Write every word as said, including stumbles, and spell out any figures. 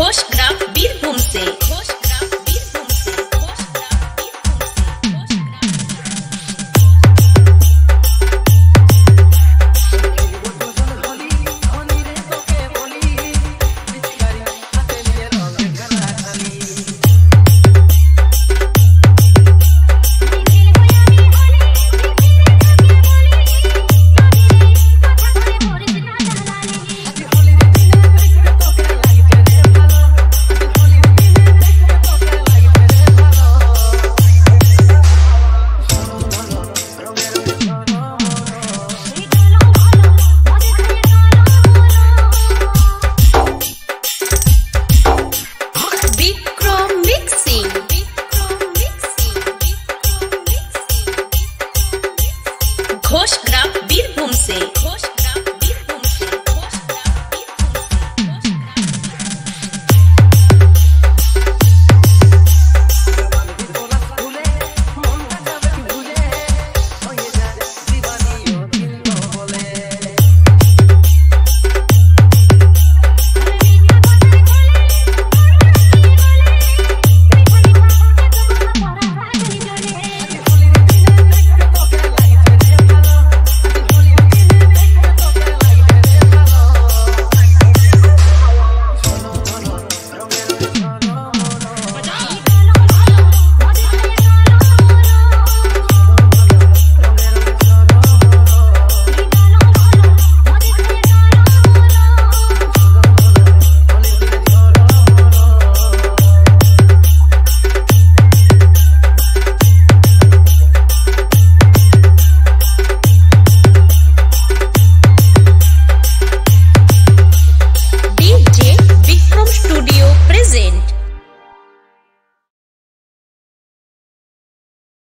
घोष ग्राम बीरभूम से।